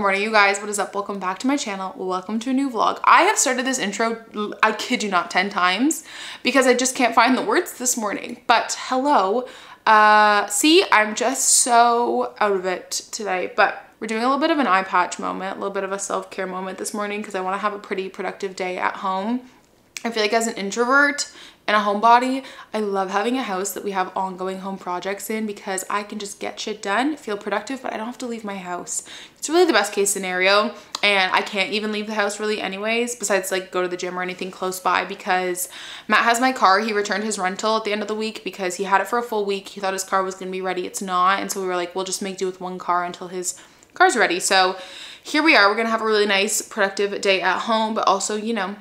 Good morning, you guys. What is up? Welcome back to my channel. Welcome to a new vlog. I have started this intro, I kid you not, 10 times because I just can't find the words this morning. But hello. See, I'm just so out of it today, but we're doing a little bit of an eye patch moment, a little bit of a self-care moment this morning because I want to have a pretty productive day at home. I feel like as an introvert and a homebody, I love having a house that we have ongoing home projects in because I can just get shit done, feel productive, but I don't have to leave my house. It's really the best case scenario, and I can't even leave the house really anyways, besides like go to the gym or anything close by, because Matt has my car. He returned his rental at the end of the week because he had it for a full week. He thought his car was gonna be ready. It's not, and so we were like, we'll just make do with one car until his car's ready. So here we are. We're gonna have a really nice productive day at home, but also, you know,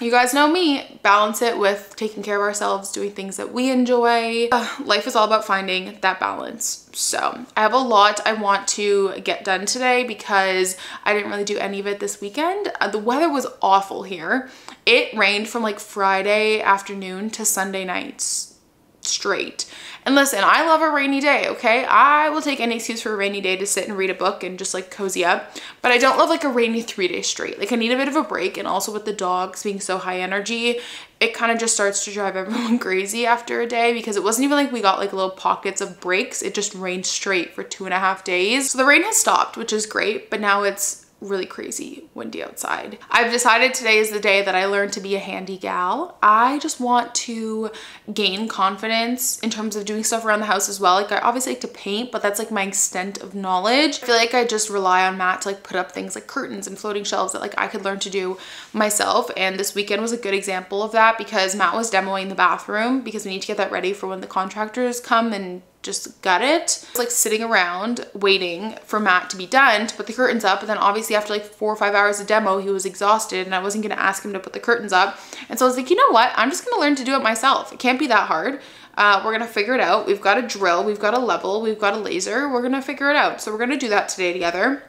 you guys know me, balance it with taking care of ourselves, doing things that we enjoy. Life is all about finding that balance. So I have a lot I want to get done today because I didn't really do any of it this weekend. The weather was awful here. It rained from like Friday afternoon to Sunday nights straight. And listen, I love a rainy day, okay? I will take any excuse for a rainy day to sit and read a book and just like cozy up, but I don't love like a rainy 3 days straight. Like I need a bit of a break, and also with the dogs being so high energy, it kind of just starts to drive everyone crazy after a day, because it wasn't even like we got like little pockets of breaks. It just rained straight for 2.5 days. So the rain has stopped, which is great, but now it's really crazy windy outside. I've decided today is the day that I learned to be a handy gal. I just want to gain confidence in terms of doing stuff around the house as well. Like I obviously like to paint, but that's like my extent of knowledge. I feel like I just rely on Matt to like put up things like curtains and floating shelves that like I could learn to do myself. And this weekend was a good example of that because Matt was demoing the bathroom because we need to get that ready for when the contractors come and just gut it. It's like sitting around waiting for Matt to be done to put the curtains up, and then obviously after like 4 or 5 hours of demo he was exhausted and I wasn't gonna ask him to put the curtains up, and so I was like, you know what, I'm just gonna learn to do it myself. It can't be that hard. We're gonna figure it out. We've got a drill, we've got a level, we've got a laser, we're gonna figure it out. So we're gonna do that today together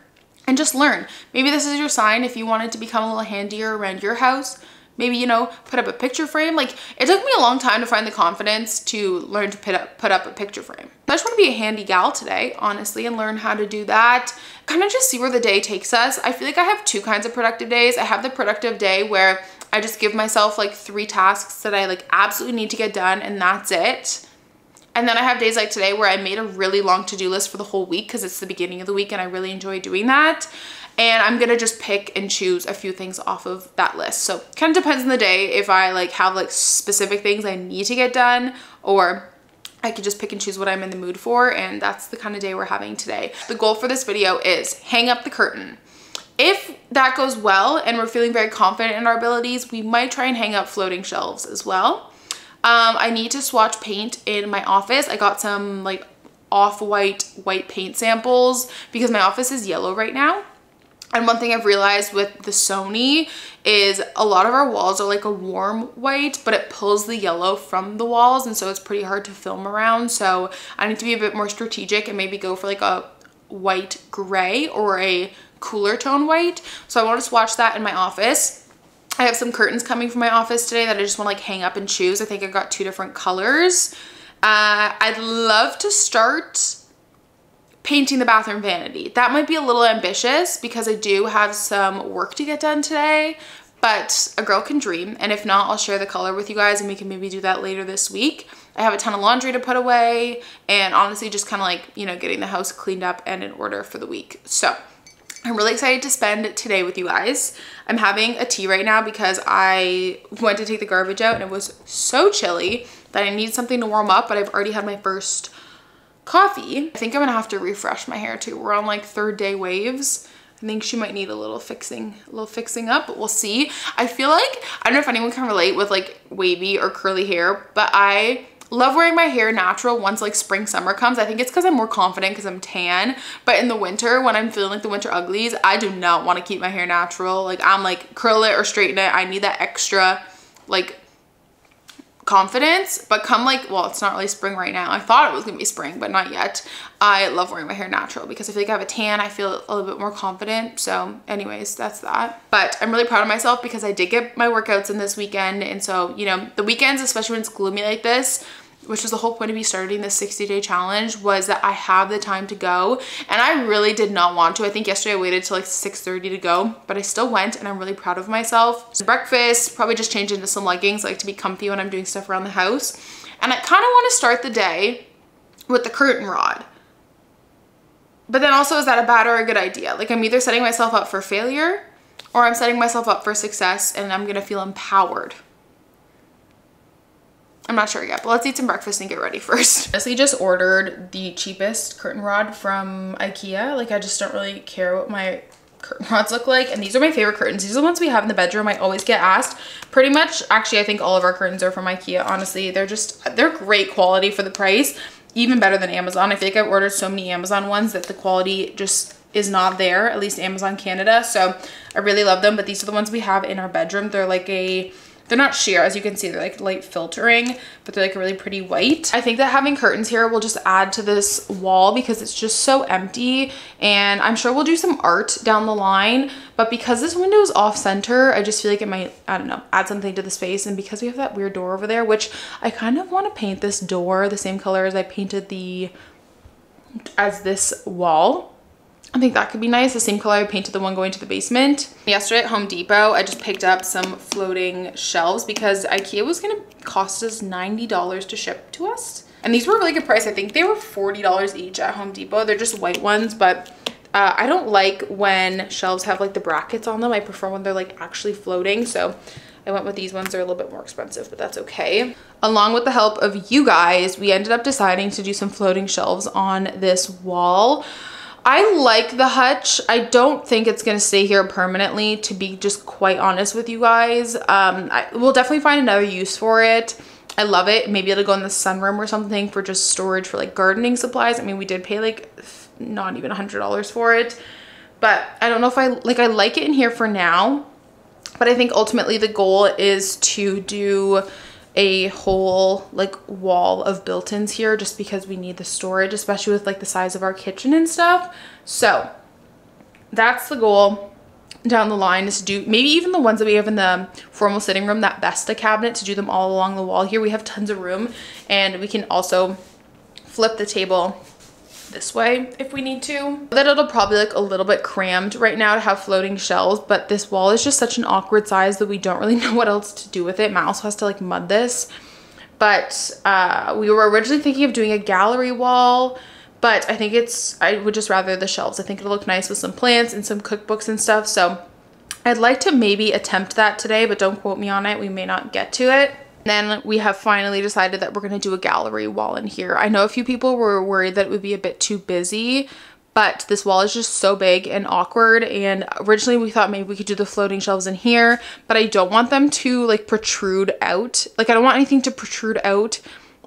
and just learn. Maybe this is your sign if you wanted to become a little handier around your house. Maybe, you know, put up a picture frame. Like, it took me a long time to find the confidence to learn to put up a picture frame. I just want to be a handy gal today, honestly, and learn how to do that. Kind of just see where the day takes us. I feel like I have two kinds of productive days. I have the productive day where I just give myself like 3 tasks that I like absolutely need to get done, and that's it. And then I have days like today where I made a really long to-do list for the whole week because it's the beginning of the week and I really enjoy doing that. And I'm gonna just pick and choose a few things off of that list. So it kind of depends on the day if I like have like specific things I need to get done, or I could just pick and choose what I'm in the mood for, and that's the kind of day we're having today. The goal for this video is hang up the curtain. If that goes well and we're feeling very confident in our abilities, we might try and hang up floating shelves as well. I need to swatch paint in my office. I got some like off-white white paint samples because my office is yellow right now. And one thing I've realized with the Sony is a lot of our walls are like a warm white, but it pulls the yellow from the walls, and so it's pretty hard to film around. So I need to be a bit more strategic and maybe go for like a white gray or a cooler tone white. So I want to swatch that in my office. I have some curtains coming from my office today that I just want to like hang up and choose. I think I got 2 different colors. I'd love to start painting the bathroom vanity. That might be a little ambitious because I do have some work to get done today, but a girl can dream. And if not, I'll share the color with you guys and we can maybe do that later this week. I have a ton of laundry to put away, and honestly just kind of like, you know, getting the house cleaned up and in order for the week. So I'm really excited to spend today with you guys. I'm having a tea right now because I went to take the garbage out and it was so chilly that I need something to warm up, but I've already had my first coffee. I think I'm gonna have to refresh my hair too. We're on like 3rd day waves. I think she might need a little fixing up, but we'll see. I feel like, I don't know if anyone can relate with like wavy or curly hair, but I love wearing my hair natural once like spring, summer comes. I think it's because I'm more confident because I'm tan, but in the winter when I'm feeling like the winter uglies, I do not want to keep my hair natural. Like I'm like curl it or straighten it. I need that extra like confidence. But come like, well, it's not really spring right now. I thought it was gonna be spring, but not yet. I love wearing my hair natural because I feel like I have a tan. I feel a little bit more confident. So anyways, that's that. But I'm really proud of myself because I did get my workouts in this weekend. And so, you know, the weekends, especially when it's gloomy like this, which was the whole point of me starting this 60-day challenge, was that I have the time to go. And I really did not want to. I think yesterday I waited till like 6:30 to go, but I still went and I'm really proud of myself. So breakfast, probably just change into some leggings. I like to be comfy when I'm doing stuff around the house. And I kind of want to start the day with the curtain rod. But then also, is that a bad or a good idea? Like, I'm either setting myself up for failure or I'm setting myself up for success and I'm gonna feel empowered. I'm not sure yet, but let's eat some breakfast and get ready first. Honestly, just ordered the cheapest curtain rod from IKEA. Like, I just don't really care what my curtain rods look like. And these are my favorite curtains. These are the ones we have in the bedroom. I always get asked. Pretty much, actually, I think all of our curtains are from IKEA, honestly. They're great quality for the price. Even better than Amazon. I feel like I've ordered so many Amazon ones that the quality just is not there, at least Amazon Canada. So I really love them, but these are the ones we have in our bedroom. They're like they're not sheer, as you can see, they're like light filtering, but they're like a really pretty white. I think that having curtains here will just add to this wall because it's just so empty, and I'm sure we'll do some art down the line, but because this window is off center, I just feel like it might, I don't know, add something to the space. And because we have that weird door over there, which I kind of want to paint this door the same color as I painted this wall. I think that could be nice. The same color I painted the one going to the basement. Yesterday at Home Depot, I just picked up some floating shelves because IKEA was gonna cost us $90 to ship to us. And these were a really good price. I think they were $40 each at Home Depot. They're just white ones, but I don't like when shelves have like the brackets on them. I prefer when they're like actually floating. So I went with these ones. They're a little bit more expensive, but that's okay. Along with the help of you guys, we ended up deciding to do some floating shelves on this wall. I like the hutch. I don't think it's gonna stay here permanently, to be just quite honest with you guys. We'll definitely find another use for it. I love it. Maybe it'll go in the sunroom or something for just storage for like gardening supplies. I mean, we did pay like not even $100 for it, but I don't know if I like it in here for now, but I think ultimately the goal is to do a whole like wall of built-ins here, just because we need the storage, especially with like the size of our kitchen and stuff. So that's the goal down the line, is to do maybe even the ones that we have in the formal sitting room, that Vesta cabinet, to do them all along the wall here. We have tons of room, and we can also flip the table this way if we need to. That it'll probably look a little bit crammed right now to have floating shelves, but this wall is just such an awkward size that we don't really know what else to do with it. Matt also has to like mud this, but we were originally thinking of doing a gallery wall, but I think I would just rather the shelves. I think it'll look nice with some plants and some cookbooks and stuff. So I'd like to maybe attempt that today, but don't quote me on it. We may not get to it. Then we have finally decided that we're going to do a gallery wall in here. I know a few people were worried that it would be a bit too busy, but this wall is just so big and awkward. And originally we thought maybe we could do the floating shelves in here, but I don't want them to like protrude out. Like, I don't want anything to protrude out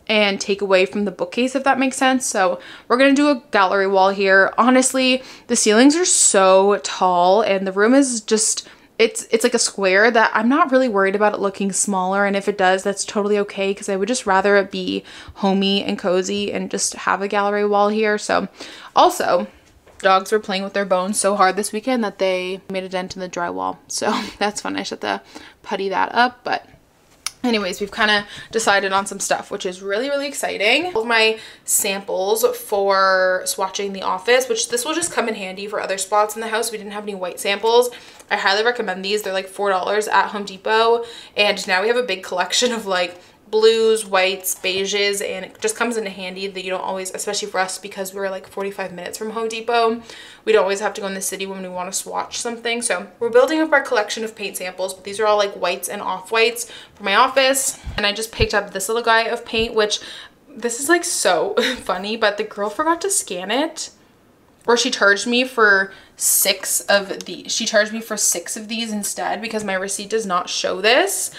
and take away from the bookcase, if that makes sense. So we're gonna do a gallery wall here. Honestly, the ceilings are so tall and the room is just, it's like a square, that I'm not really worried about it looking smaller. And if it does, that's totally okay, because I would just rather it be homey and cozy and just have a gallery wall here. So also, dogs were playing with their bones so hard this weekend that they made a dent in the drywall. So that's fun. I should have to putty that up, but anyways, we've kind of decided on some stuff, which is really, really exciting. All of my samples for swatching the office, which this will just come in handy for other spots in the house. We didn't have any white samples. I highly recommend these. They're like $4 at Home Depot. And now we have a big collection of like blues, whites, beiges, and it just comes into handy that you don't always, especially for us, because we're like 45 minutes from Home Depot. We don't always have to go in the city when we want to swatch something. So we're building up our collection of paint samples, but these are all like whites and off-whites for my office. And I just picked up this little guy of paint, which this is like so funny, but the girl forgot to scan it. Or she charged me for six of these instead, because my receipt does not show this,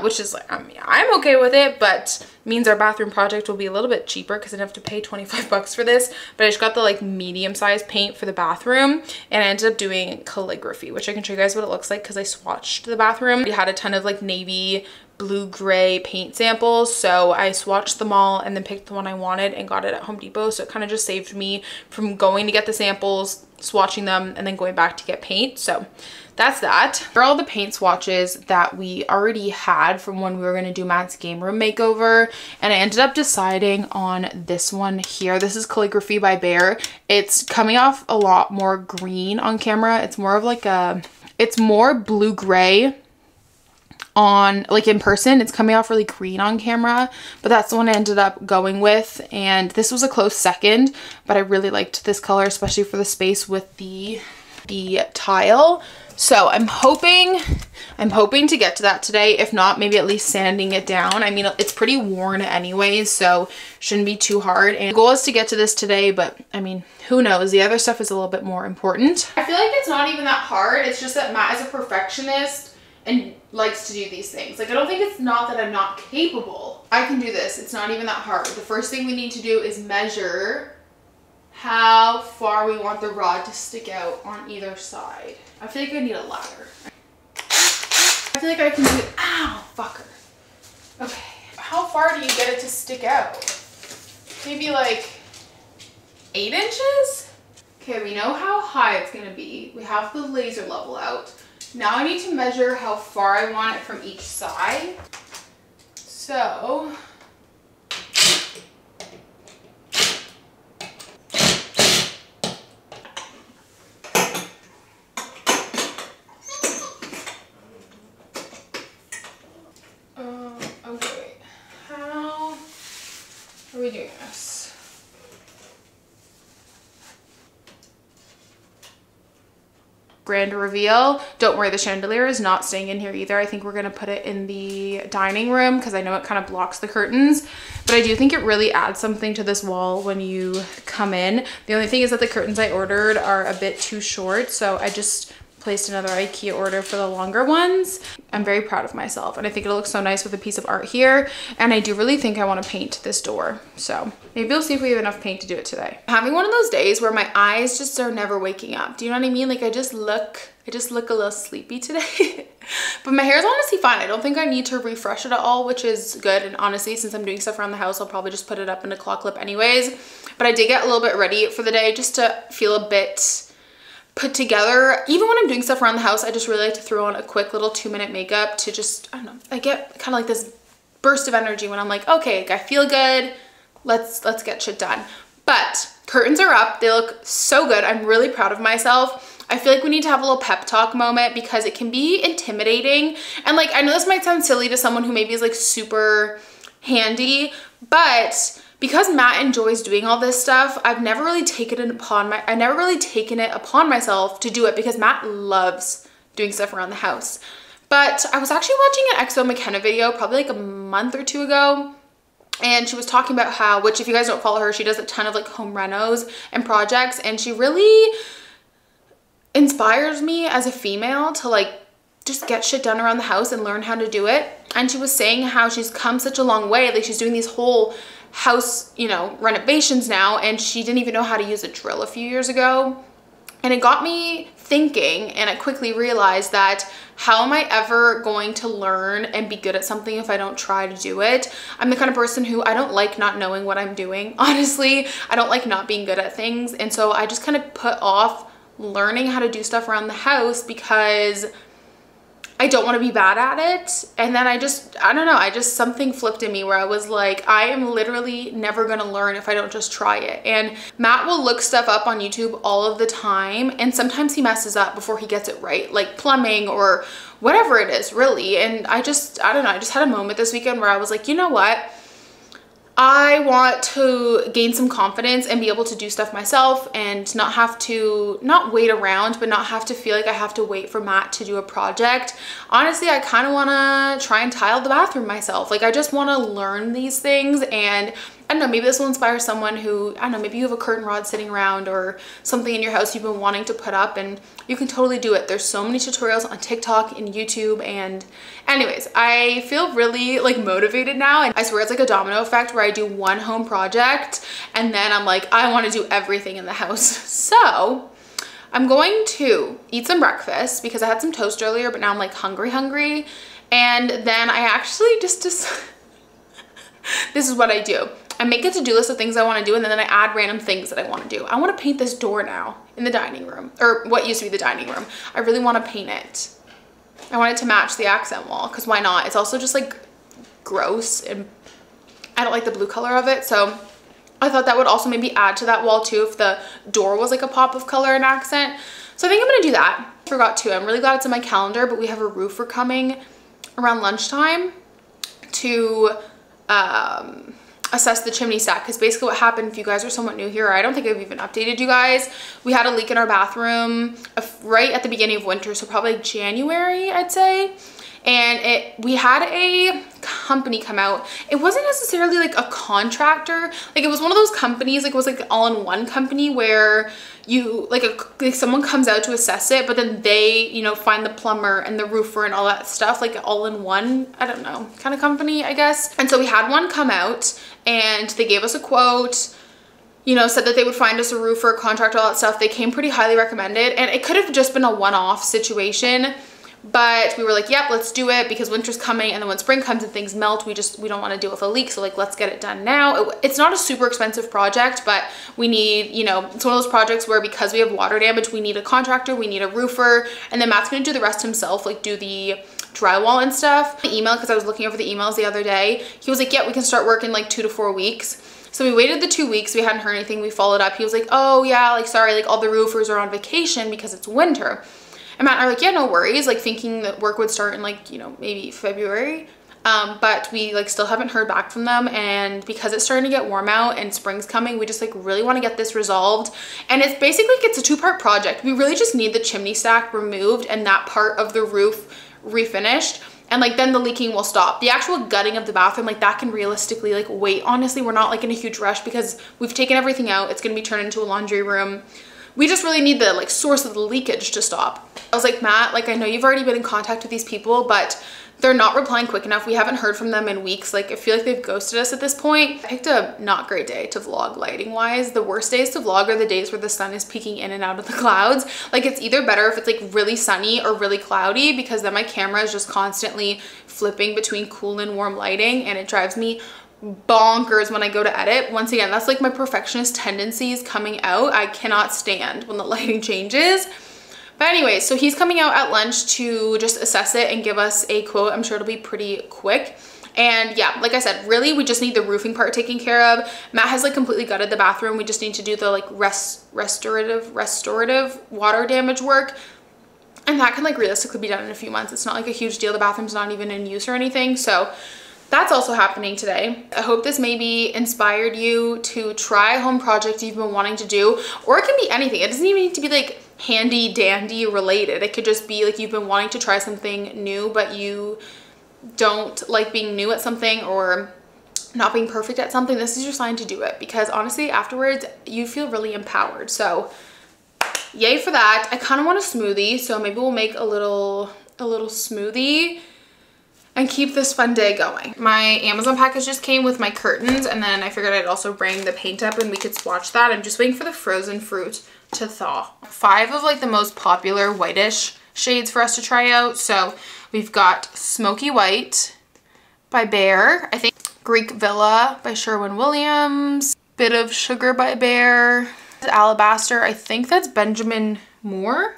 which is like, I mean, I'm okay with it, but means our bathroom project will be a little bit cheaper because I'd have to pay $25 for this. But I just got the like medium sized paint for the bathroom, and I ended up doing calligraphy, which I can show you guys what it looks like because I swatched the bathroom. We had a ton of like navy blue gray paint samples, so I swatched them all and then picked the one I wanted and got it at Home Depot. So it kind of just saved me from going to get the samples, swatching them and then going back to get paint. So that's that. There are all the paint swatches that we already had from when we were going to do Matt's game room makeover, and I ended up deciding on this one here. This is Calligraphy by Behr. It's coming off a lot more green on camera. It's more of like a, it's more blue gray on, like, in person it's coming off really green on camera, but that's the one I ended up going with, and this was a close second, but I really liked this color, especially for the space with the tile. So I'm hoping to get to that today. If not, maybe at least sanding it down. I mean, it's pretty worn anyways, so shouldn't be too hard. And the goal is to get to this today, but I mean, who knows? The other stuff is a little bit more important. I feel like it's not even that hard. It's just that Matt is a perfectionist and likes to do these things. Like, I don't think it's not that I'm not capable. I can do this. It's not even that hard. The first thing we need to do is measure how far we want the rod to stick out on either side. I feel like I need a ladder. I feel like I can do, ow, fucker. Okay. How far do you get it to stick out? Maybe like 8 inches? Okay, we know how high it's gonna be. We have the laser level out. Now I need to measure how far I want it from each side. So, okay, how are we doing this? Grand reveal. Don't worry, the chandelier is not staying in here either. I think we're gonna put it in the dining room because I know it kind of blocks the curtains, but I do think it really adds something to this wall when you come in. The only thing is that the curtains I ordered are a bit too short, so I just placed another IKEA order for the longer ones. I'm very proud of myself, and I think it'll look so nice with a piece of art here, and I do really think I want to paint this door, so maybe we'll see if we have enough paint to do it today. I'm having one of those days where my eyes just are never waking up. Do you know what I mean? Like, I just look a little sleepy today. But my hair is honestly fine. I don't think I need to refresh it at all, which is good. And honestly, since I'm doing stuff around the house, I'll probably just put it up in a claw clip anyways. But I did get a little bit ready for the day just to feel a bit put together. Even when I'm doing stuff around the house, I just really like to throw on a quick little 2-minute makeup to just, I don't know, I get kind of like this burst of energy when I'm like, okay, I feel good. Let's get shit done. But curtains are up. They look so good. I'm really proud of myself. I feel like we need to have a little pep talk moment because it can be intimidating. And like, I know this might sound silly to someone who maybe is like super handy, but because Matt enjoys doing all this stuff, I've never really taken it upon myself to do it because Matt loves doing stuff around the house. But I was actually watching an Exo McKenna video probably like a month or two ago, and she was talking about how, which if you guys don't follow her, she does a ton of like home renos and projects, and she really inspires me as a female to like just get shit done around the house and learn how to do it. And she was saying how she's come such a long way. Like, she's doing these whole house, you know, renovations now, and she didn't even know how to use a drill a few years ago. And it got me thinking, and I quickly realized that how am I ever going to learn and be good at something if I don't try to do it? I'm the kind of person who, I don't like not knowing what I'm doing. Honestly, I don't like not being good at things. And so I just kind of put off learning how to do stuff around the house because I don't want to be bad at it. And then I don't know, something flipped in me where I was like, I am literally never going to learn if I don't just try it. And Matt will look stuff up on YouTube all of the time, and sometimes he messes up before he gets it right, like plumbing or whatever it is, really. And I don't know, I just had a moment this weekend where I was like, you know what? I want to gain some confidence and be able to do stuff myself and not have to, not wait around, but not have to feel like I have to wait for Matt to do a project. Honestly, I kind of want to try and tile the bathroom myself. Like, I just want to learn these things, and I don't know, maybe this will inspire someone who, I don't know, maybe you have a curtain rod sitting around or something in your house you've been wanting to put up, and you can totally do it. There's so many tutorials on TikTok and YouTube. And anyways, I feel really like motivated now, and I swear it's like a domino effect where I do one home project and then I'm like, I want to do everything in the house. So I'm going to eat some breakfast because I had some toast earlier, but now I'm like hungry. And then I actually just this is what I do. I make a to-do list of things I want to do, and then I add random things that I want to do. I want to paint this door now in the dining room, or what used to be the dining room. I really want to paint it. I want it to match the accent wall, because why not? It's also just like gross, and I don't like the blue color of it, so I thought that would also maybe add to that wall too if the door was like a pop of color and accent. So I think I'm gonna do that. Forgot to. I'm really glad it's in my calendar, but we have a roofer coming around lunchtime to assess the chimney stack, because basically what happened, if you guys are somewhat new here, I don't think I've even updated you guys, we had a leak in our bathroom right at the beginning of winter, so probably January, I'd say. And we had a company come out. It wasn't necessarily like a contractor, like it was one of those companies, like it was like all-in-one company where you like someone comes out to assess it, but then they, you know, find the plumber and the roofer and all that stuff, like all-in-one, I don't know, kind of company, I guess. And so we had one come out and they gave us a quote, you know, said that they would find us a roofer, contract, all that stuff. They came pretty highly recommended, and it could have just been a one-off situation, but we were like, yep, let's do it, because winter's coming, and then when spring comes and things melt, we don't want to deal with a leak, so like let's get it done now. It's not a super expensive project, but we need, you know, it's one of those projects where because we have water damage, we need a contractor, we need a roofer, and then Matt's gonna do the rest himself, like do the drywall and stuff. The email, because I was looking over the emails the other day, he was like, yeah, we can start work in like 2 to 4 weeks. So we waited the 2 weeks, we hadn't heard anything, we followed up. He was like, oh yeah, like sorry, like all the roofers are on vacation because it's winter. And Matt and I were like, yeah, no worries, like thinking that work would start in like, you know, maybe February. But we like still haven't heard back from them, and because it's starting to get warm out and spring's coming, we just like really want to get this resolved. And it's basically, it's a two-part project. We really just need the chimney stack removed and that part of the roof refinished, and like then the leaking will stop. The actual gutting of the bathroom, like that can realistically like wait. Honestly, we're not like in a huge rush because we've taken everything out. It's gonna be turned into a laundry room. We just really need the like source of the leakage to stop. I was like, Matt, like I know you've already been in contact with these people, but they're not replying quick enough. We haven't heard from them in weeks. Like I feel like they've ghosted us at this point. I picked a not great day to vlog lighting wise. The worst days to vlog are the days where the sun is peeking in and out of the clouds. Like it's either better if it's like really sunny or really cloudy, because then my camera is just constantly flipping between cool and warm lighting, and it drives me bonkers when I go to edit. Once again, that's like my perfectionist tendencies coming out. I cannot stand when the lighting changes. But anyway, so he's coming out at lunch to just assess it and give us a quote. I'm sure it'll be pretty quick. And yeah, like I said, really, we just need the roofing part taken care of. Matt has like completely gutted the bathroom. We just need to do the like restorative water damage work. And that can like realistically be done in a few months. It's not like a huge deal. The bathroom's not even in use or anything. So that's also happening today. I hope this maybe inspired you to try a home project you've been wanting to do, or it can be anything. It doesn't even need to be like handy dandy related. It could just be like you've been wanting to try something new, but you don't like being new at something or not being perfect at something. This is your sign to do it, because honestly, afterwards, you feel really empowered. So yay for that. I kind of want a smoothie, so maybe we'll make a little smoothie and keep this fun day going. My Amazon package just came with my curtains, and then I figured I'd also bring the paint up and we could swatch that. I'm just waiting for the frozen fruit to thaw. 5 of like the most popular whitish shades for us to try out. So we've got Smoky White by Behr, I think Greek Villa by Sherwin Williams, Bit of Sugar by Behr, Alabaster, I think that's Benjamin Moore,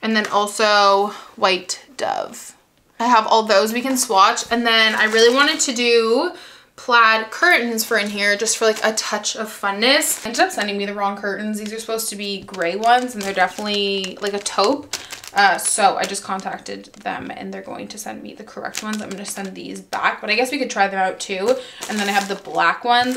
and then also White Dove. I have all those we can swatch, and then I really wanted to do plaid curtains for in here just for like a touch of funness. Ended up sending me the wrong curtains. These are supposed to be gray ones, and they're definitely like a taupe. So I just contacted them and they're going to send me the correct ones. I'm going to send these back, but I guess we could try them out too. And then I have the black ones.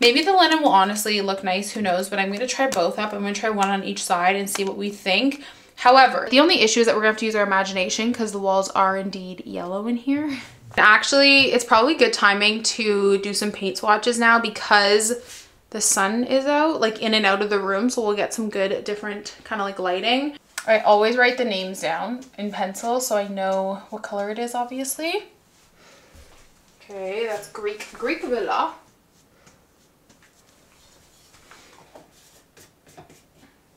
Maybe the linen will honestly look nice. Who knows? But I'm going to try both up. I'm going to try one on each side and see what we think. However, the only issue is that we're gonna have to use our imagination, because the walls are indeed yellow in here. Actually, it's probably good timing to do some paint swatches now, because the sun is out, like in and out of the room, so we'll get some good different kind of like lighting. I always write the names down in pencil so I know what color it is, obviously. Okay, that's Greek Villa.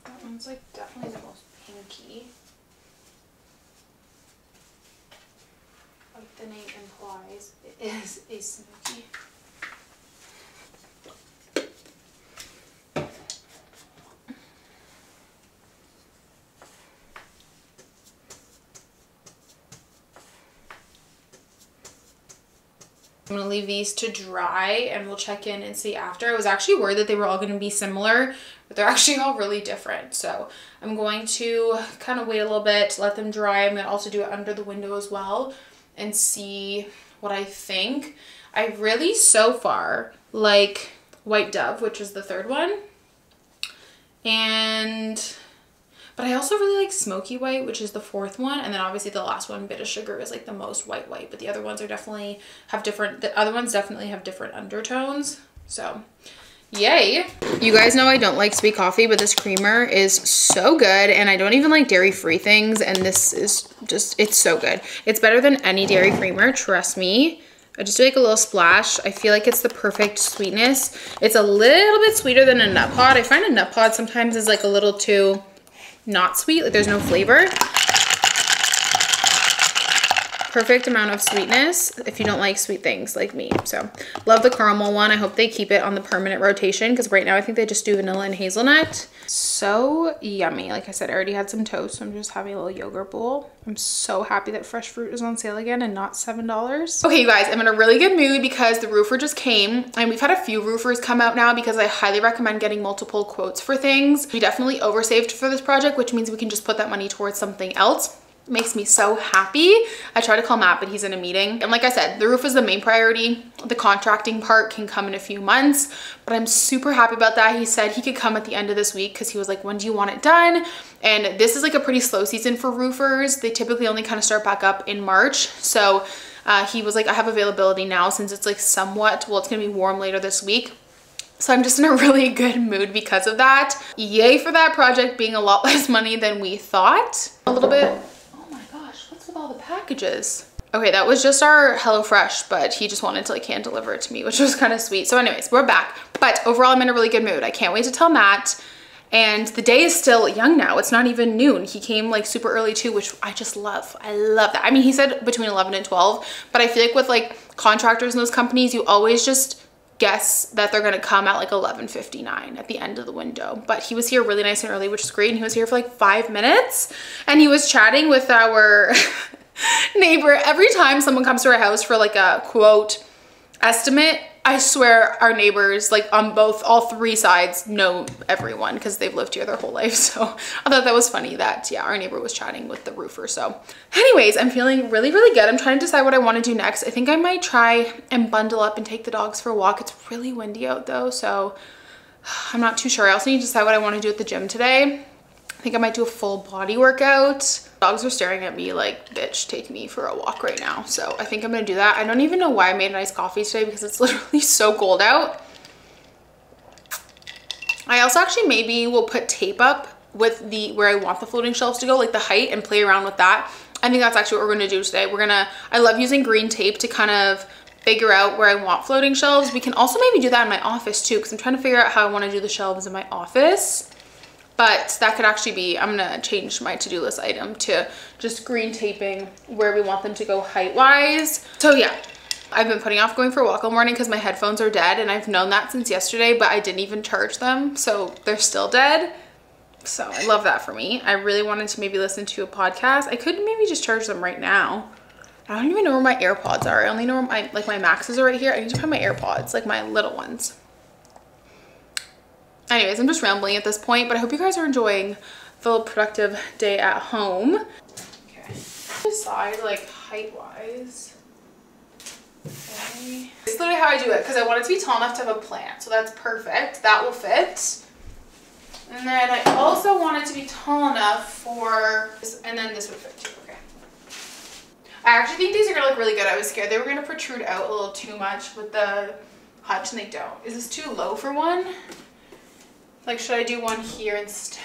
That one's like definitely the most pinky, like the name implies. It is a smoky going to leave these to dry and we'll check in and see after. I was actually worried that they were all going to be similar, but they're actually all really different. So I'm going to kind of wait a little bit, let them dry. I'm going to also do it under the window as well and see what I think. I really so far like White Dove, which is the third one. But I also really like Smoky White, which is the fourth one. And then obviously the last one, Bit of Sugar, is like the most white, but the other ones are definitely have different, the other ones definitely have different undertones. So yay. You guys know I don't like sweet coffee, but this creamer is so good. And I don't even like dairy-free things. And this is just, it's so good. It's better than any dairy creamer, trust me. I just do like a little splash. I feel like it's the perfect sweetness. It's a little bit sweeter than a nut pod. I find a nut pod sometimes is like a little too not sweet, like there's no flavor. Perfect amount of sweetness if you don't like sweet things like me. So love the caramel one. I hope they keep it on the permanent rotation because right now I think they just do vanilla and hazelnut. So yummy. Like I said, I already had some toast, so I'm just having a little yogurt bowl. I'm so happy that fresh fruit is on sale again and not $7. Okay, you guys, I'm in a really good mood because the roofer just came and we've had a few roofers come out now because I highly recommend getting multiple quotes for things. We definitely oversaved for this project, which means we can just put that money towards something else. Makes me so happy. I try to call Matt, but he's in a meeting. And like I said, the roof is the main priority. The contracting part can come in a few months, but I'm super happy about that. He said he could come at the end of this week because he was like, when do you want it done? And this is like a pretty slow season for roofers. They typically only kind of start back up in March. So he was like, I have availability now since it's like somewhat, well, it's gonna be warm later this week. So I'm just in a really good mood because of that. Yay for that project being a lot less money than we thought. A little bit. All the packages. Okay, that was just our HelloFresh, but he just wanted to like hand deliver it to me, which was kind of sweet. So anyways, we're back, but overall I'm in a really good mood. I can't wait to tell Matt, and the day is still young now. It's not even noon. He came like super early too, which I just love. I love that. I mean, he said between 11 and 12, but I feel like with like contractors in those companies, you always just guess that they're gonna come at like 11:59 at the end of the window. But he was here really nice and early, which is great. And he was here for like 5 minutes and he was chatting with our neighbor. Every time someone comes to our house for like a quote estimate, I swear our neighbors, like on both, all three sides, know everyone because they've lived here their whole life. So I thought that was funny that, yeah, our neighbor was chatting with the roofer. So anyways, I'm feeling really, really good. I'm trying to decide what I want to do next. I think I might try and bundle up and take the dogs for a walk. It's really windy out though, so I'm not too sure. I also need to decide what I want to do at the gym today. I think I might do a full body workout. Dogs are staring at me like, bitch, take me for a walk right now. So I think I'm gonna do that. I don't even know why I made an iced coffee today because it's literally so cold out. I also actually maybe will put tape up with the, where I want the floating shelves to go, like the height, and play around with that. I think that's actually what we're gonna do today. We're gonna, I love using green tape to kind of figure out where I want floating shelves. We can also maybe do that in my office too, because I'm trying to figure out how I wanna do the shelves in my office. But that could actually be, I'm gonna change my to-do list item to just green taping where we want them to go height-wise. So yeah, I've been putting off going for a walk all morning because my headphones are dead, and I've known that since yesterday, but I didn't even charge them, so they're still dead. So I love that for me. I really wanted to maybe listen to a podcast. I could maybe just charge them right now. I don't even know where my AirPods are. I only know where my, like my Maxes are right here. I need to find my AirPods, like my little ones. Anyways, I'm just rambling at this point, but I hope you guys are enjoying the productive day at home. Okay. Decide like height-wise. Okay. This is literally how I do it because I want it to be tall enough to have a plant, so that's perfect. That will fit. And then I also want it to be tall enough for, and then this would fit too. Okay. I actually think these are gonna look really good. I was scared they were gonna protrude out a little too much with the hutch, and they don't. Is this too low for one? Like, should I do one here instead?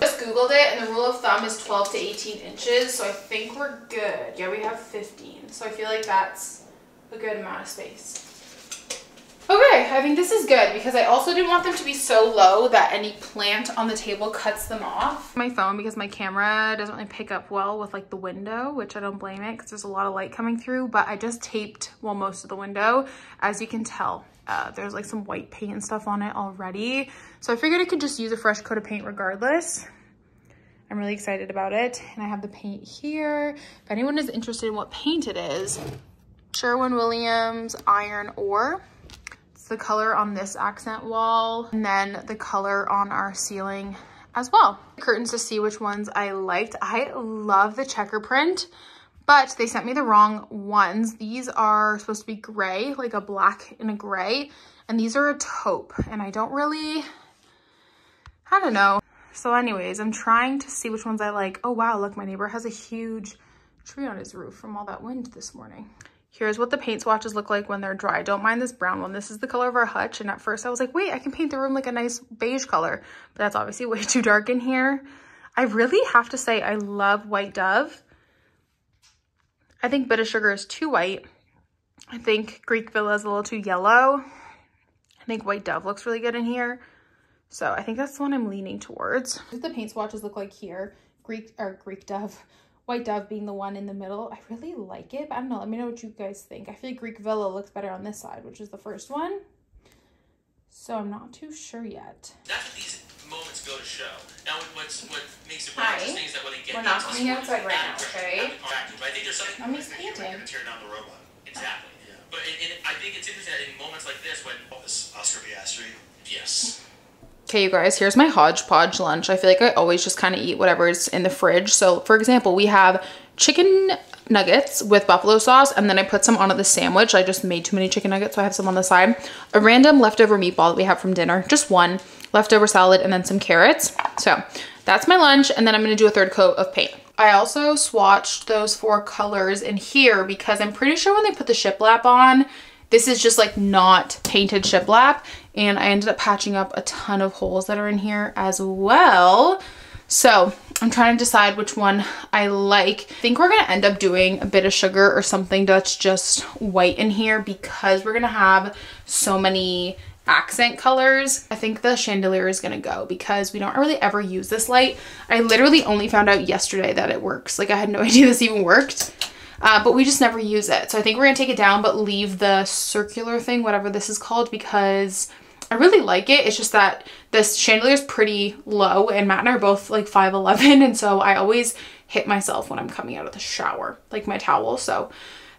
Just Googled it, and the rule of thumb is 12 to 18 inches, so I think we're good. Yeah, we have 15, so I feel like that's a good amount of space. Okay, I think this is good because I also didn't want them to be so low that any plant on the table cuts them off. My phone, because my camera doesn't really pick up well with like the window, which I don't blame it because there's a lot of light coming through, but I just taped, well, most of the window. As you can tell, there's like some white paint and stuff on it already. So I figured I could just use a fresh coat of paint regardless. I'm really excited about it. And I have the paint here. If anyone is interested in what paint it is, Sherwin Williams Iron Ore. It's the color on this accent wall, and then the color on our ceiling as well. Curtains to see which ones I liked. I love the checker print, but they sent me the wrong ones. These are supposed to be gray, like a black and a gray, and these are a taupe, and I don't really, I don't know. So anyways, I'm trying to see which ones I like. Oh wow, look, my neighbor has a huge tree on his roof from all that wind this morning. Here's what the paint swatches look like when they're dry. Don't mind this brown one. This is the color of our hutch. And at first I was like, wait, I can paint the room like a nice beige color, but that's obviously way too dark in here. I really have to say I love White Dove. I think Bit of Sugar is too white. I think Greek Villa is a little too yellow. I think White Dove looks really good in here. So I think that's the one I'm leaning towards. The paint swatches look like here. Greek Dove, White Dove being the one in the middle. I really like it, but I don't know. Let me know what you guys think. I feel like Greek Villa looks better on this side, which is the first one. So I'm not too sure yet. Not that these moments go to show. Now what makes it work is things that when they get not going outside right now, okay? I'm just painting. Exactly. Yeah. But I think it's interesting that in moments like this when Oscar Piastri. Yes. Okay, you guys, here's my hodgepodge lunch. I feel like I always just kind of eat whatever is in the fridge. So for example, we have chicken nuggets with buffalo sauce, and then I put some onto the sandwich. I just made too many chicken nuggets, so I have some on the side. A random leftover meatball that we have from dinner, just one, leftover salad, and then some carrots. So that's my lunch, and then I'm gonna do a third coat of paint. I also swatched those four colors in here because I'm pretty sure when they put the shiplap on, this is just like not painted shiplap, and I ended up patching up a ton of holes that are in here as well. So I'm trying to decide which one I like. I think we're gonna end up doing a Bit of Sugar or something that's just white in here because we're gonna have so many accent colors. I think the chandelier is gonna go because we don't really ever use this light. I literally only found out yesterday that it works. Like I had no idea this even worked. But we just never use it. So I think we're gonna take it down but leave the circular thing, whatever this is called, because I really like it. It's just that this chandelier is pretty low and Matt and I are both like 5'11", and so I always hit myself when I'm coming out of the shower, like my towel. So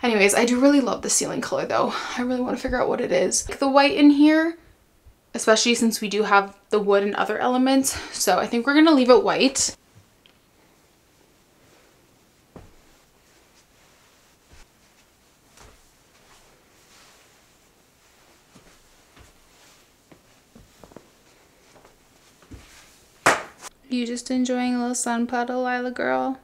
anyways, I do really love the ceiling color though. I really want to figure out what it is. Like the white in here, especially since we do have the wood and other elements. So I think we're gonna leave it white. You just enjoying a little sun puddle, Lila girl?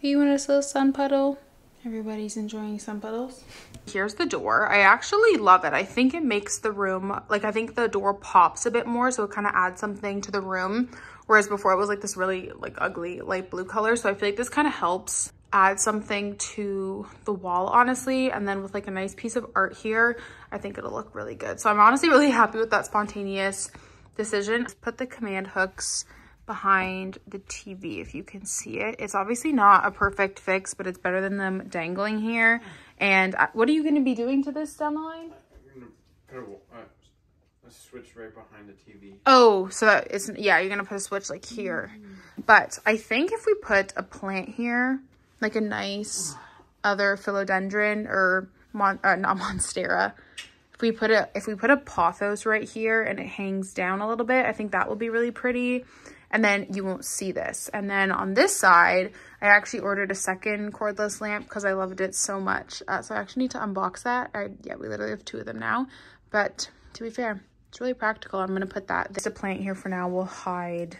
You want a little sun puddle? Everybody's enjoying sun puddles. Here's the door. I actually love it. I think it makes the room, like I think the door pops a bit more, so it kind of adds something to the room. Whereas before it was like this really like ugly light blue color. So I feel like this kind of helps add something to the wall, honestly. And then with like a nice piece of art here, I think it'll look really good. So I'm honestly really happy with that spontaneous decision. Put the command hooks behind the TV if you can see it. It's obviously not a perfect fix, but it's better than them dangling here. And what are you going to be doing to this down the line? I'm going to put a switch right behind the TV. Oh, so that it's, yeah, you're going to put a switch like here. But I think if we put a plant here, like a nice other philodendron or not monstera, if we put a pothos right here and it hangs down a little bit, I think that will be really pretty. And then you won't see this. And then on this side, I actually ordered a second cordless lamp because I loved it so much. So I actually need to unbox that. Yeah, we literally have two of them now. But to be fair, it's really practical. I'm going to put that. There's a plant here for now. We'll hide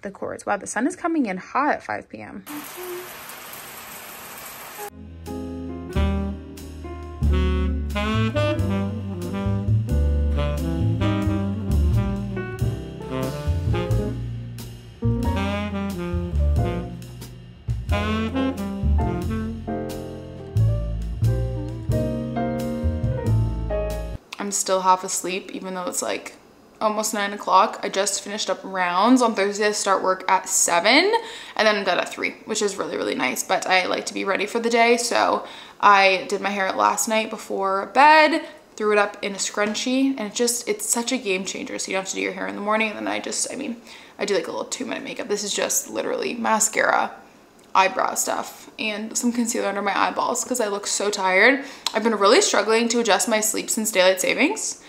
the cords. Wow, the sun is coming in hot at 5 p.m. Still half asleep even though it's like almost 9 o'clock. I just finished up rounds on Thursday. I start work at 7 and then I'm done at 3, which is really, really nice, but I like to be ready for the day. So I did my hair last night before bed, threw it up in a scrunchie, and it's such a game changer. So you don't have to do your hair in the morning, and then I do like a little 2-minute makeup. This is just literally mascara, eyebrow stuff, and some concealer under my eyeballs because I look so tired. I've been really struggling to adjust my sleep since daylight savings.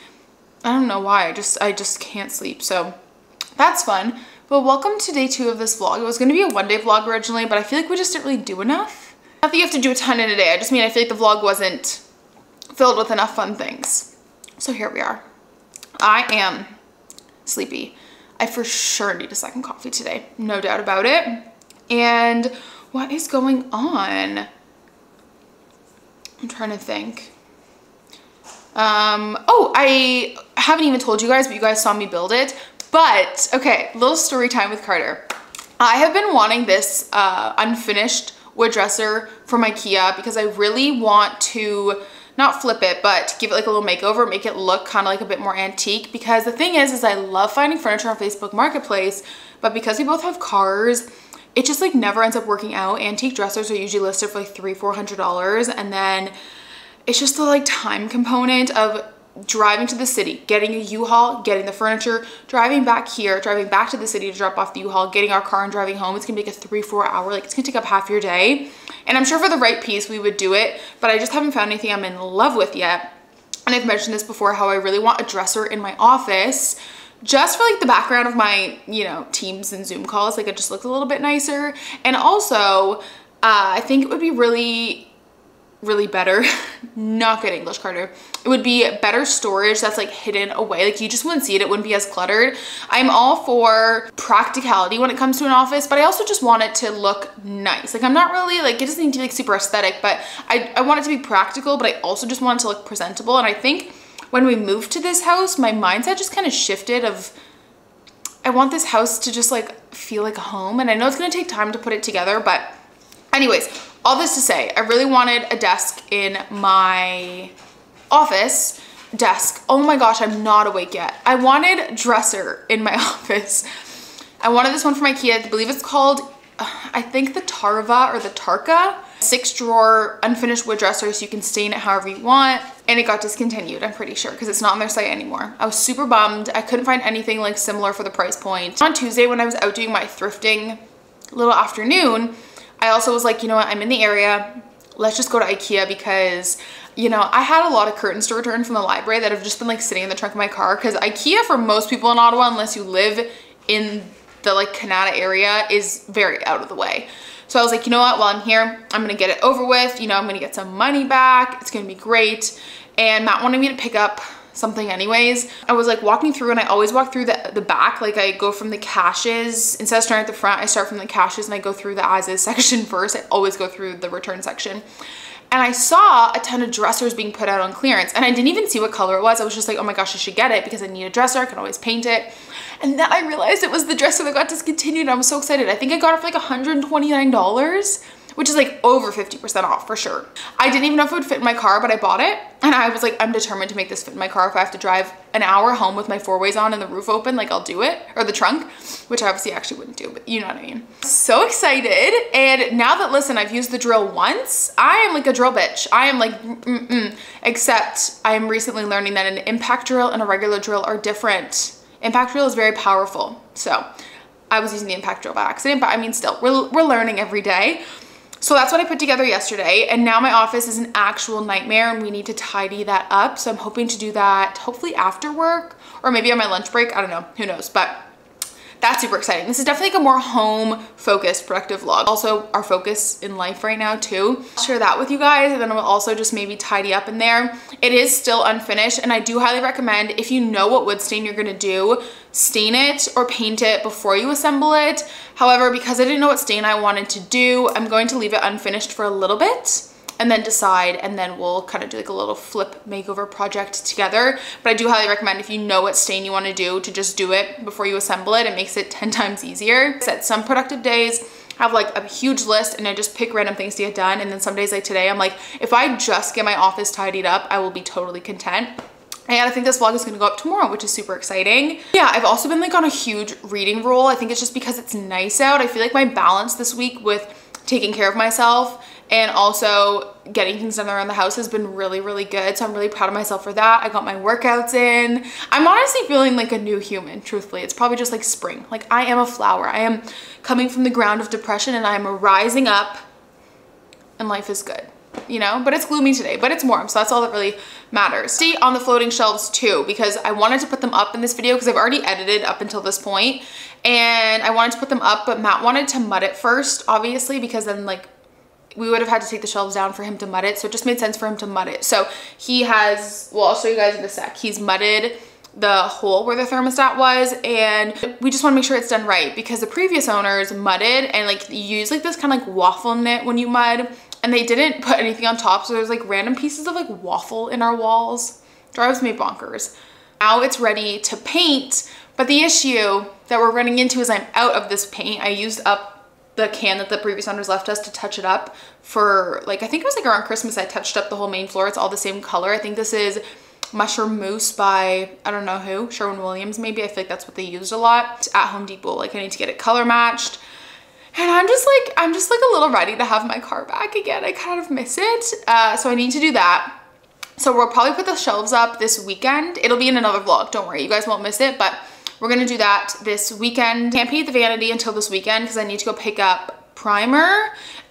I don't know why, I just can't sleep, so that's fun. But welcome to day 2 of this vlog. It was gonna be a one-day vlog originally, but I feel like we just didn't really do enough. Not that you have to do a ton in a day, I just mean I feel like the vlog wasn't filled with enough fun things. So here we are. I am sleepy. I for sure need a second coffee today, no doubt about it. And what is going on? I'm trying to think. Oh, I haven't even told you guys, but you guys saw me build it. But, okay, little story time with Carter. I have been wanting this unfinished wood dresser from IKEA because I really want to not flip it, but give it like a little makeover, make it look kind of like a bit more antique. Because the thing is I love finding furniture on Facebook Marketplace, but because we both have cars, it just like never ends up working out. Antique dressers are usually listed for like $300–400, and then it's just the like time component of driving to the city, getting a U-Haul, getting the furniture, driving back here, driving back to the city to drop off the U-Haul, getting our car and driving home. It's gonna be like a 3–4 hour, like it's gonna take up half your day. And I'm sure for the right piece we would do it, but I just haven't found anything I'm in love with yet. And I've mentioned this before, how I really want a dresser in my office, just for like the background of my, you know, Teams and Zoom calls. Like it just looks a little bit nicer. And also, I think it would be really better, not good English, Carter. It would be better storage that's like hidden away. Like you just wouldn't see it. It wouldn't be as cluttered. I'm all for practicality when it comes to an office, but I also just want it to look nice. Like I'm not really like, it doesn't need to be like super aesthetic, but I want it to be practical, but I also just want it to look presentable. And I think when we moved to this house, my mindset just kind of shifted of, I want this house to just like feel like a home. And I know it's gonna take time to put it together, but anyways, all this to say, I really wanted a desk in my office. Desk, oh my gosh, I'm not awake yet. I wanted dresser in my office. I wanted this one from IKEA. I believe it's called, I think the Tarva or the Tarka. 6-drawer unfinished wood dresser, so you can stain it however you want. And it got discontinued, I'm pretty sure, because it's not on their site anymore. I was super bummed. I couldn't find anything like similar for the price point. On Tuesday when I was out doing my thrifting little afternoon, I also was like, you know what, I'm in the area, let's just go to IKEA because, you know, I had a lot of curtains to return from the library that have just been like sitting in the trunk of my car, because IKEA for most people in Ottawa, unless you live in the like Kanata area, is very out of the way. So I was like, you know what, while I'm here, I'm gonna get it over with, you know, I'm gonna get some money back, it's gonna be great. And Matt wanted me to pick up something anyways. I was like walking through, and I always walk through the back. Like I go from the caches, instead of starting at the front, I start from the caches and I go through the as is section first. I always go through the return section. And I saw a ton of dressers being put out on clearance, and I didn't even see what color it was. I was just like, oh my gosh, I should get it because I need a dresser, I can always paint it. And then I realized it was the dresser that got discontinued. I was so excited. I think I got it for like $129. Which is like over 50% off for sure. I didn't even know if it would fit in my car, but I bought it. And I was like, I'm determined to make this fit in my car. If I have to drive an hour home with my 4-ways on and the roof open, like I'll do it, or the trunk, which I obviously actually wouldn't do, but you know what I mean. So excited. And now that, listen, I've used the drill once, I am like a drill bitch. I am like, except I am recently learning that an impact drill and a regular drill are different. Impact drill is very powerful. So I was using the impact drill by accident, but I mean, still, we're learning every day. So that's what I put together yesterday, and now my office is an actual nightmare and we need to tidy that up. So I'm hoping to do that hopefully after work or maybe on my lunch break. I don't know, who knows, but that's super exciting. This is definitely like a more home focused, productive vlog. Also our focus in life right now too. I'll share that with you guys, and then I'll also just maybe tidy up in there. It is still unfinished, and I do highly recommend, if you know what wood stain you're gonna do, stain it or paint it before you assemble it. However, because I didn't know what stain I wanted to do, I'm going to leave it unfinished for a little bit and then decide, and then we'll kind of do like a little flip makeover project together. But I do highly recommend, if you know what stain you want to do, to just do it before you assemble it. It makes it 10 times easier. Set some productive days, have like a huge list, and I just pick random things to get done. And then some days like today, I'm like, if I just get my office tidied up, I will be totally content. And I think this vlog is gonna go up tomorrow, which is super exciting. Yeah, I've also been like on a huge reading roll. I think it's just because it's nice out. I feel like my balance this week with taking care of myself and also getting things done around the house has been really, really good. So I'm really proud of myself for that. I got my workouts in. I'm honestly feeling like a new human, truthfully. It's probably just like spring. Like I am a flower. I am coming from the ground of depression and I am rising up and life is good, you know? But it's gloomy today, but it's warm. So that's all that really matters. See, on the floating shelves too, because I wanted to put them up in this video because I've already edited up until this point and I wanted to put them up, but Matt wanted to mud it first, obviously, because then like, we would have had to take the shelves down for him to mud it. So it just made sense for him to mud it. So he has, well, I'll show you guys in a sec. He's mudded the hole where the thermostat was. And we just want to make sure it's done right because the previous owners mudded and like you use like this kind of like waffle knit when you mud and they didn't put anything on top. So there's like random pieces of like waffle in our walls. Drives me bonkers. Now it's ready to paint. But the issue that we're running into is I'm out of this paint. I used up the can that the previous owners left us to touch it up for like, I think it was like around Christmas, I touched up the whole main floor. It's all the same color. I think this is Mushroom Mousse by, I don't know who, Sherwin Williams maybe. I feel like that's what they used a lot at Home Depot. Like I need to get it color matched. And I'm just like a little ready to have my car back again. I kind of miss it. So I need to do that. So we'll probably put the shelves up this weekend. It'll be in another vlog. Don't worry, you guys won't miss it, but we're gonna do that this weekend. Can't paint the vanity until this weekend because I need to go pick up primer.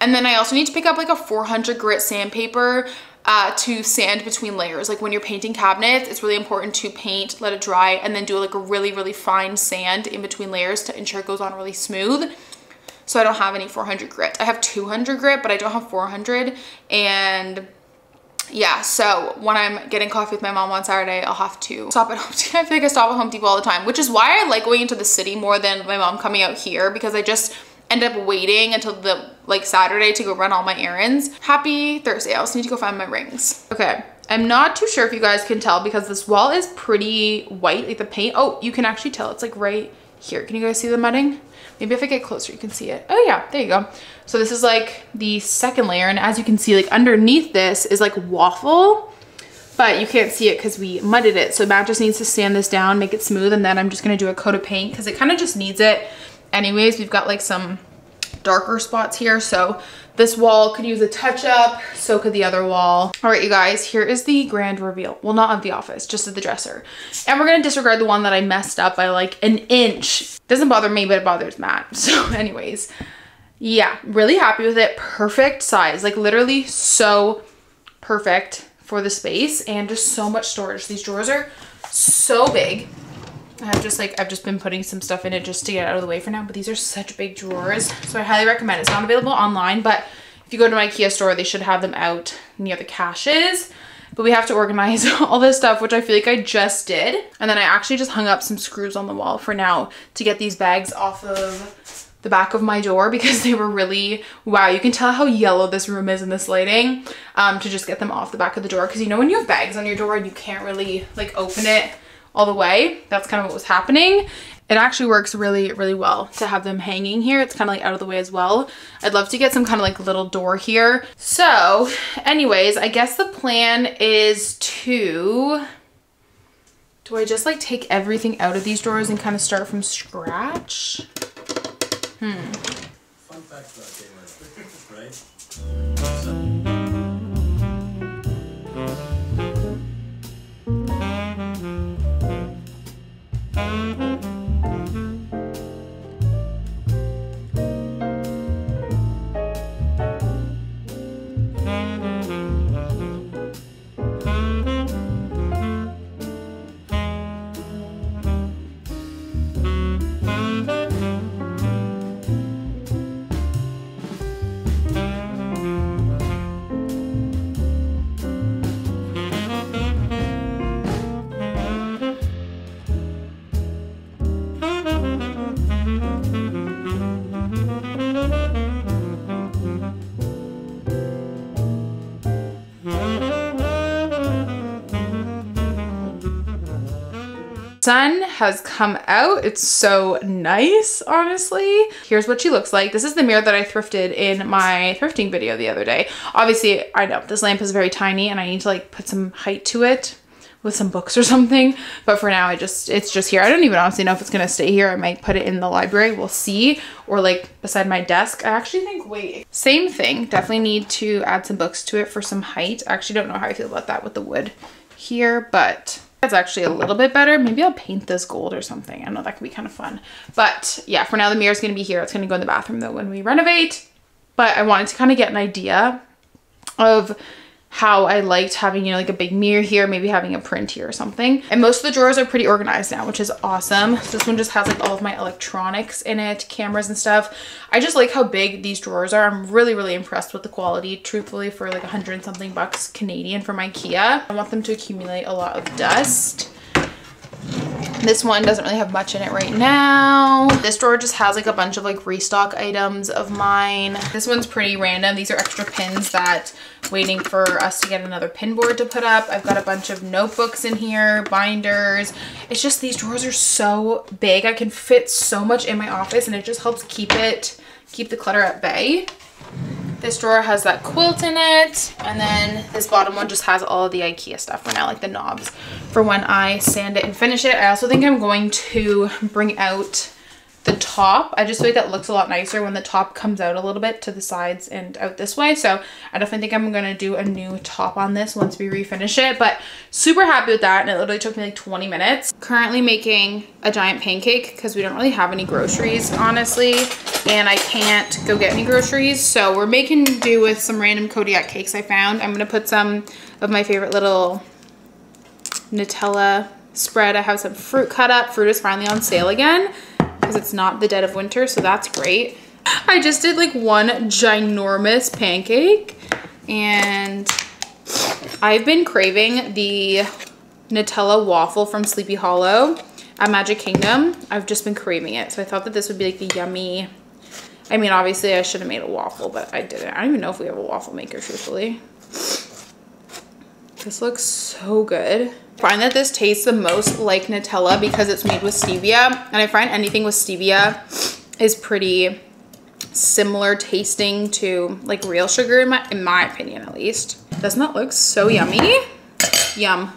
And then I also need to pick up like a 400 grit sandpaper to sand between layers. Like when you're painting cabinets, it's really important to paint, let it dry, and then do like a really, really fine sand in between layers to ensure it goes on really smooth. So I don't have any 400 grit. I have 200 grit, but I don't have 400. And yeah, so when I'm getting coffee with my mom on Saturday, I'll have to stop at Home Depot. I feel like I stop at Home Depot all the time, which is why I like going into the city more than my mom coming out here because I just end up waiting until the like Saturday to go run all my errands. Happy Thursday. I also need to go find my rings. Okay, I'm not too sure if you guys can tell because this wall is pretty white, like the paint. Oh, you can actually tell. It's like right here. Can you guys see the mudding? Maybe if I get closer, you can see it. Oh yeah, there you go. So this is like the second layer. And as you can see, like underneath this is like waffle, but you can't see it because we mudded it. So Matt just needs to sand this down, make it smooth. And then I'm just gonna do a coat of paint because it kind of just needs it. Anyways, we've got like some darker spots here. So this wall could use a touch up. So could the other wall. All right, you guys, here is the grand reveal. Well, not of the office, just of the dresser. And we're gonna disregard the one that I messed up by like an inch. Doesn't bother me, but it bothers Matt. So anyways, yeah, really happy with it. Perfect size, like literally so perfect for the space and just so much storage. These drawers are so big. I've just been putting some stuff in it just to get out of the way for now, but these are such big drawers. So I highly recommend it. It's not available online, but if you go to my IKEA store, they should have them out near the caches. But we have to organize all this stuff, which I feel like I just did. And then I actually just hung up some screws on the wall for now to get these bags off of the back of my door because they were really, wow, you can tell how yellow this room is in this lighting, to just get them off the back of the door. Cause you know, when you have bags on your door and you can't really like open it all the way, that's kind of what was happening. It actually works really, really well to have them hanging here. It's kind of like out of the way as well. I'd love to get some kind of like little door here. So anyways, I guess the plan is to, do I just like take everything out of these drawers and kind of start from scratch? Fun fact about Gamer, right? Sun has come out. It's so nice, honestly. Here's what she looks like. This is the mirror that I thrifted in my thrifting video the other day. Obviously, I know this lamp is very tiny and I need to like put some height to it, with some books or something. But for now, it's just here. I don't even honestly know if it's gonna stay here. I might put it in the library, we'll see, or like beside my desk. I actually think, wait, same thing. Definitely need to add some books to it for some height. I actually don't know how I feel about that with the wood here, but that's actually a little bit better. Maybe I'll paint this gold or something. I don't know, that could be kind of fun. But yeah, for now, the mirror's gonna be here. It's gonna go in the bathroom though when we renovate. But I wanted to kind of get an idea of how I liked having, you know, like a big mirror here, maybe having a print here or something. And most of the drawers are pretty organized now, which is awesome. So this one just has like all of my electronics in it, cameras and stuff. I just like how big these drawers are. I'm really, really impressed with the quality, truthfully, for like 100 and something bucks Canadian from IKEA. I want them to accumulate a lot of dust. This one doesn't really have much in it right now. This drawer just has like a bunch of like restock items of mine. This one's pretty random. These are extra pins that waiting for us to get another pin board to put up. I've got a bunch of notebooks in here, binders. It's just these drawers are so big. I can fit so much in my office and it just helps keep the clutter at bay. This drawer has that quilt in it, and then this bottom one just has all of the IKEA stuff for now, like the knobs for when I sand it and finish it. I also think I'm going to bring out the top. I just feel like that looks a lot nicer when the top comes out a little bit to the sides and out this way. So I definitely think I'm gonna do a new top on this once we refinish it, but super happy with that. And it literally took me like 20 minutes. Currently making a giant pancake because we don't really have any groceries, honestly. And I can't go get any groceries, so we're making do with some random Kodiak cakes I found. I'm gonna put some of my favorite little Nutella spread. I have some fruit cut up. Fruit is finally on sale again because it's not the dead of winter, so that's great. I just did like one ginormous pancake, and I've been craving the Nutella waffle from Sleepy Hollow at Magic Kingdom. I've just been craving it, so I thought that this would be like a yummy, I mean, obviously I should have made a waffle, but I didn't. I don't even know if we have a waffle maker, truthfully. This looks so good. I find that this tastes the most like Nutella because it's made with stevia, and I find anything with stevia is pretty similar tasting to like real sugar, in my opinion at least. Doesn't that look so yummy? Yum.